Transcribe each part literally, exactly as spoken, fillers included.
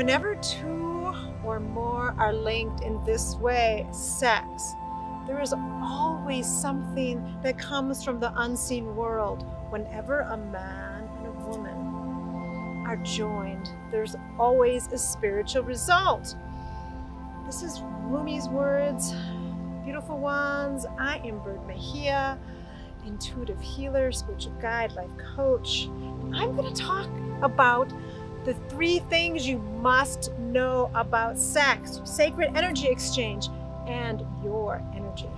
Whenever two or more are linked in this way, sex, there is always something that comes from the unseen world. Whenever a man and a woman are joined, there's always a spiritual result. This is Rumi's words. Beautiful ones, I am Bird Mejia, intuitive healer, spiritual guide, life coach. I'm going to talk about the three things you must know about sex, sacred energy exchange, and your energy.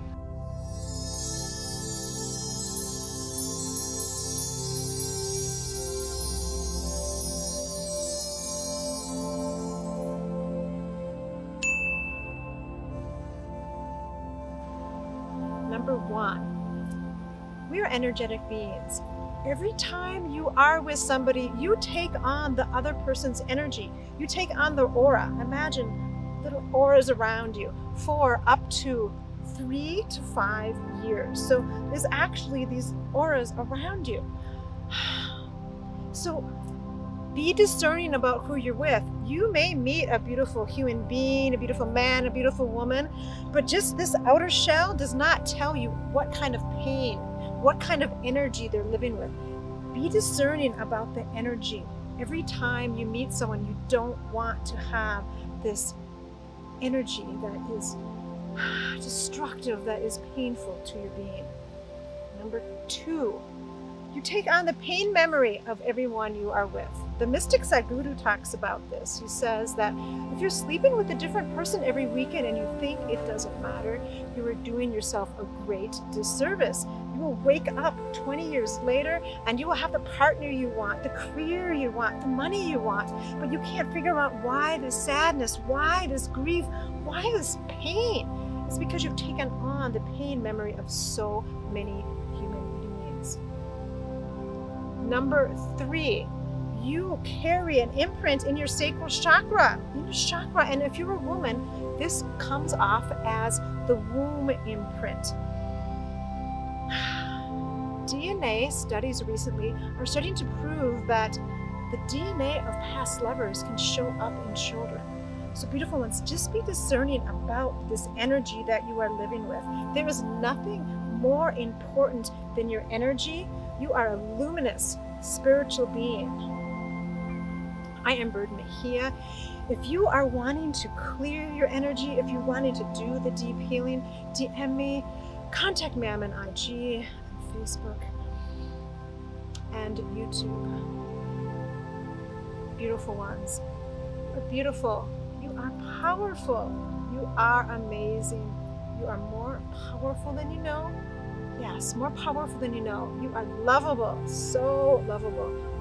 Number one, we are energetic beings. Every time you are with somebody, you take on the other person's energy. You take on their aura. Imagine little auras around you for up to three to five years. So there's actually these auras around you. So be discerning about who you're with. You may meet a beautiful human being, a beautiful man, a beautiful woman, but just this outer shell does not tell you what kind of pain, what kind of energy they're living with. Be discerning about the energy. Every time you meet someone, you don't want to have this energy that is destructive, that is painful to your being. Number two, you take on the pain memory of everyone you are with. The mystic Sadhguru talks about this. He says that if you're sleeping with a different person every weekend and you think it doesn't matter, you are doing yourself a great disservice. You will wake up twenty years later and you will have the partner you want, the career you want, the money you want, but you can't figure out why this sadness, why this grief, why this pain. It's because you've taken on the pain memory of so many human beings. Number three, you carry an imprint in your sacral chakra, in your chakra. And if you're a woman, this comes off as the womb imprint. D N A studies recently are starting to prove that the D N A of past lovers can show up in children. So beautiful ones, just be discerning about this energy that you are living with. There is nothing more important than your energy. You are a luminous spiritual being. I am Bird Mejia. If you are wanting to clear your energy, if you're wanting to do the deep healing, D M me, contact me. I'm on I G, on Facebook, and YouTube. Beautiful ones, you're beautiful. You are powerful. You are amazing. You are more powerful than you know. Yes, more powerful than you know. You are lovable, so lovable.